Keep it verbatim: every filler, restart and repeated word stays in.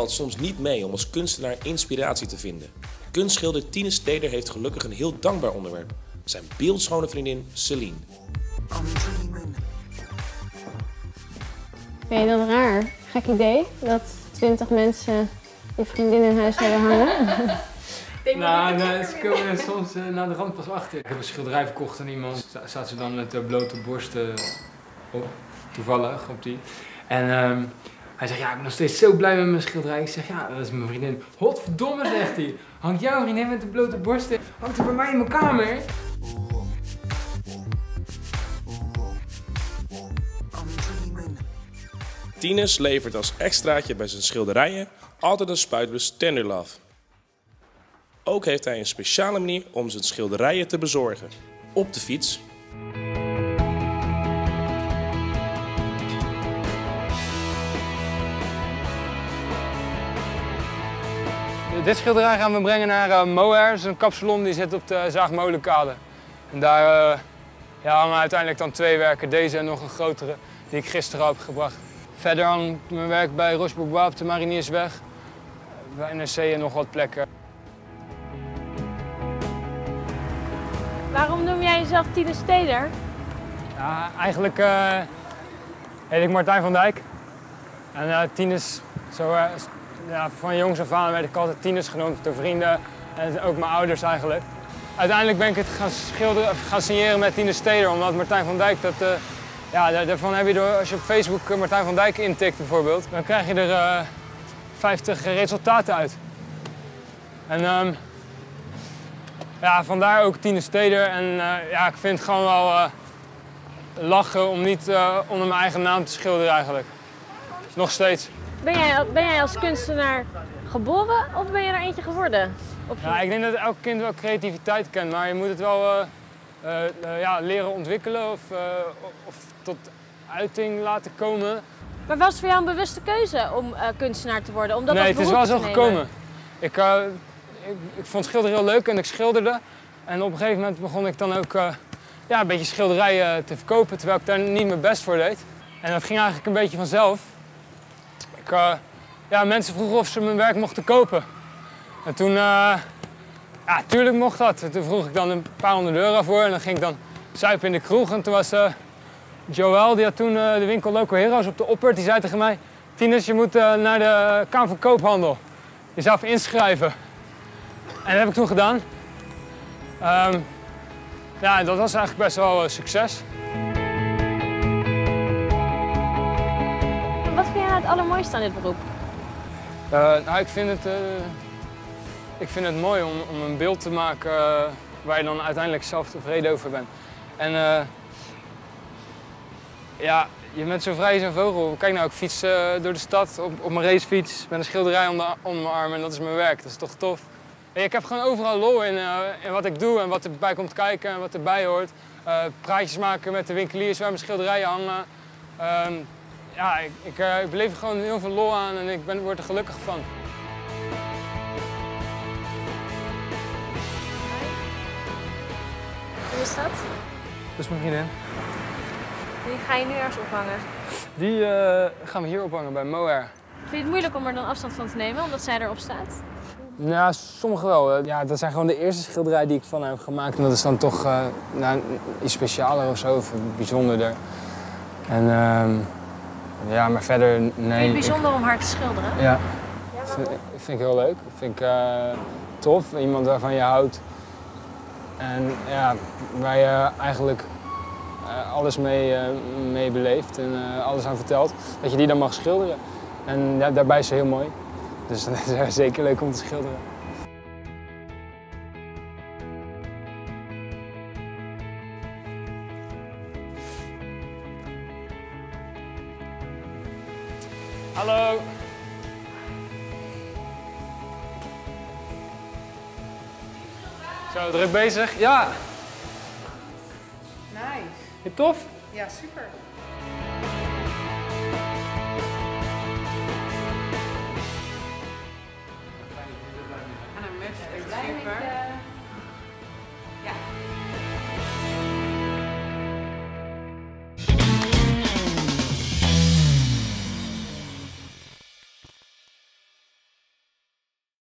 valt soms niet mee om als kunstenaar inspiratie te vinden. Kunstschilder Tinus Teder heeft gelukkig een heel dankbaar onderwerp. Zijn beeldschone vriendin Celine. Ben je dan raar? Gek idee dat twintig mensen je vriendin in huis hebben hangen? Nou, nou, ze komen er soms uh, na de rand pas achter. Ik heb een schilderij verkocht aan iemand. Staat ze dan met uh, blote borsten op, toevallig op die. En uh, hij zegt, ja, ik ben nog steeds zo blij met mijn schilderij. Ik zeg, ja, dat is mijn vriendin. Godverdomme, zegt hij. Hangt jouw vriendin met de blote borsten? Hangt ze bij mij in mijn kamer? Tinus levert als extraatje bij zijn schilderijen altijd een spuitbus Tenderlove. Ook heeft hij een speciale manier om zijn schilderijen te bezorgen. Op de fiets. Dit schilderij gaan we brengen naar uh, Moher, een kapsalon die zit op de Zaagmolenkade. En daar uh, ja, hangen uiteindelijk dan twee werken, deze en nog een grotere, die ik gisteren heb gebracht. Verder hangt mijn werk bij Rosbroek-Boeuf op de Mariniersweg, bij N R C en nog wat plekken. Waarom noem jij jezelf Tinus Teder? Ja, eigenlijk uh, heet ik Martijn van Dijk. En uh, Tinus, zo, uh, ja, van jongs af aan werd ik altijd Tinus genoemd door vrienden en ook mijn ouders eigenlijk. Uiteindelijk ben ik het gaan, schilderen, gaan signeren met Tinus Teder, omdat Martijn van Dijk dat... Uh, ja, daarvan heb je door, als je op Facebook Martijn van Dijk intikt bijvoorbeeld, dan krijg je er uh, vijftig resultaten uit. En um, ja, vandaar ook Tinus Teder. En uh, ja, ik vind het gewoon wel uh, lachen om niet uh, onder mijn eigen naam te schilderen eigenlijk. Nog steeds. Ben jij, ben jij als kunstenaar geboren of ben je er eentje geworden? Of... Ja, ik denk dat elk kind wel creativiteit kent, maar je moet het wel uh, uh, uh, ja, leren ontwikkelen of, uh, of tot uiting laten komen. Maar was het voor jou een bewuste keuze om uh, kunstenaar te worden? Om dat nee, het is wel zo gekomen. Ik, uh, Ik, ik vond schilderen heel leuk en ik schilderde. En op een gegeven moment begon ik dan ook uh, ja, een beetje schilderijen te verkopen, terwijl ik daar niet mijn best voor deed. En dat ging eigenlijk een beetje vanzelf. Ik, uh, ja, mensen vroegen of ze mijn werk mochten kopen. En toen, uh, ja, tuurlijk mocht dat. En toen vroeg ik dan een paar honderd euro voor en dan ging ik dan zuipen in de kroeg. En toen was uh, Joël, die had toen uh, de winkel Local Heroes op de Opper, die zei tegen mij: Tinus, je moet uh, naar de Kamer van Koophandel. Jezelf inschrijven. En dat heb ik toen gedaan. Um, ja, dat was eigenlijk best wel een succes. Wat vind jij het allermooiste aan dit beroep? Uh, nou, ik vind het, uh, ik vind het mooi om, om een beeld te maken uh, waar je dan uiteindelijk zelf tevreden over bent. En uh, ja, je bent zo vrij als een vogel. Kijk nou, ik fiets uh, door de stad op, op mijn racefiets met een schilderij onder, onder mijn arm en dat is mijn werk. Dat is toch tof? Ik heb gewoon overal lol in, uh, in wat ik doe en wat erbij komt kijken en wat erbij hoort. Uh, praatjes maken met de winkeliers waar mijn schilderijen hangen. Um, ja, ik, ik, uh, ik beleef er gewoon heel veel lol aan en ik ben, word er gelukkig van. Hoe is dat? Dat is mijn vriendin. Die ga je nu ergens ophangen? Die uh, gaan we hier ophangen bij Moher. Vind je het moeilijk om er dan afstand van te nemen omdat zij erop staat? Ja, sommige wel. Ja, dat zijn gewoon de eerste schilderijen die ik van hem heb gemaakt. En dat is dan toch uh, nou, iets specialer of zo, of bijzonderder. En uh, ja, maar verder, nee. Vind je het bijzonder ik... om haar te schilderen? Ja. Ja, vind, vind ik heel leuk. Vind ik uh, tof. Iemand waarvan je houdt. En ja, waar je eigenlijk uh, alles mee, uh, mee beleeft en uh, alles aan vertelt. Dat je die dan mag schilderen. En ja, daarbij is ze heel mooi. Dus dat is zeker leuk om te schilderen. Hallo. Zo, druk bezig? Ja. Nice. Tof? Ja, super.